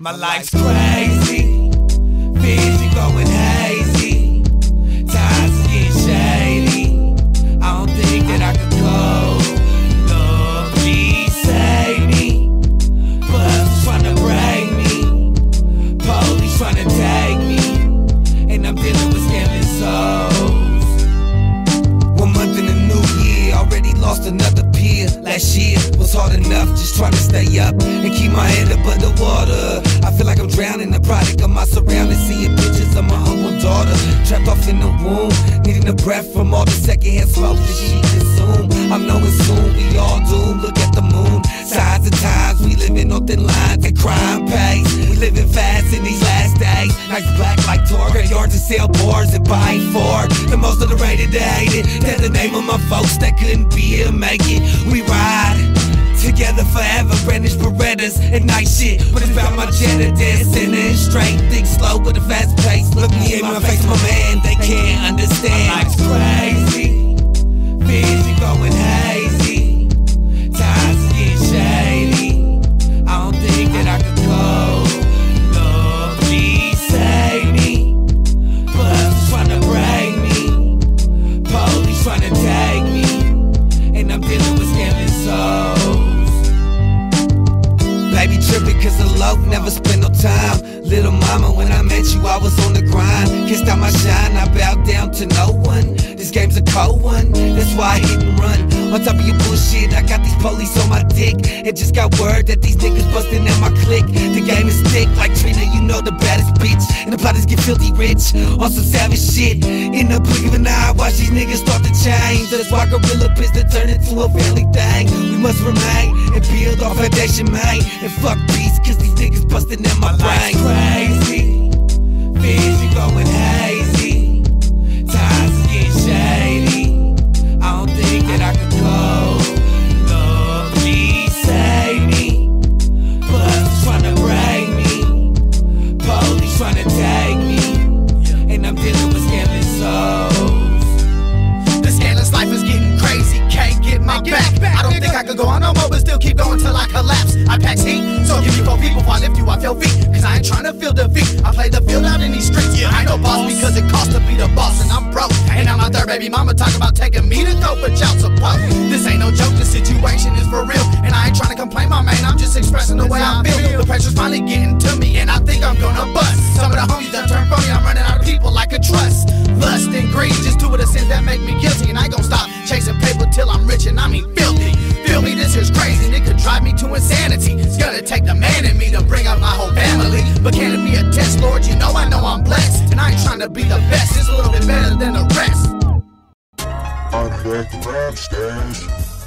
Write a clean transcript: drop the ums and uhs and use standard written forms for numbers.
My life's crazy, busy going hazy, times get shady, I don't think that I could cope. Lord, please save me, bugs tryna break me, police tryna take me, and I'm dealing with stealing souls. 1 month in the new year, already lost another peer. Last year was hard enough just trying to stay up and keep my head above the water. I feel like I'm drowning, the product of my surroundings, seeing pictures of my uncle daughter trapped off in the womb, needing a breath from all the secondhand smoke that she consumed. I'm knowing soon we all doomed. Look at the moon, signs of times we living on thin lines at crime pace. We living fast in these last days, nights black like target yards and sell bars and buying Ford. The most of the rated that hated, that's the name of my folks that couldn't be here make it. We ride together forever, brandish Berettas and night shit. What is about my gender, dead center straight, think slow with a fast pace. Look me in my face, my man, they can't understand. My life's crazy, busy going hazy, times get shady, I don't think that I could cope. Lord, please save me, bugs tryna break me, police tryna take me, and I'm dealing with scamming souls. Baby trippin' cause alone, never spend no time. Little mama, when I met you, I was on the grind. Kissed out my shine, I bowed down to no one. This game's a cold one, that's why I hit and run. On top of your bullshit, I got these police on my dick. It just got word that these niggas bustin' at my clique. The game is thick, like Trina, you know the baddest bitch. And the plot is get filthy rich, on some savage shit. In the blink of an eye, watch these niggas start to change. That's why gorilla piss to turn into a family thing. We must remain and build our foundation, man. And fuck peace, cause these niggas bustin' in my brain. Crazy, busy going hazy, times get shady, I don't think that I could cope. Lord, please save me, bugs tryna break me, police tryna take me, and I'm dealing with scamming souls. The scandalous life is getting crazy, can't get my back. I don't think I could go on no more, but still keep going till I collapse. I pack heat, so give you 4 people before I lift you off your feet. Cause I ain't tryna feel defeat, I play the field out in these streets. I ain't no boss because it costs to be the boss, and I'm broke. And now my 3rd baby mama talking about taking me to go for child support. This ain't no joke, the situation is for real. And I ain't tryna complain, my man, I'm just expressing the way I feel. The pressure's finally getting to me, and I think I'm gonna bust. Some of the homies done turned phony, I'm running out of people I could trust. Lust and greed, just 2 of the sins that make me guilty. And I ain't gonna stop chasing paper till I'm rich, and I mean filthy. Feel me, this here's crazy, and it could drive me to insanity. It's gonna take the man in me to bring up my whole family. But can it be a test, Lord? You know I'm blessed. And I ain't trying to be the best, it's a little bit better than the rest.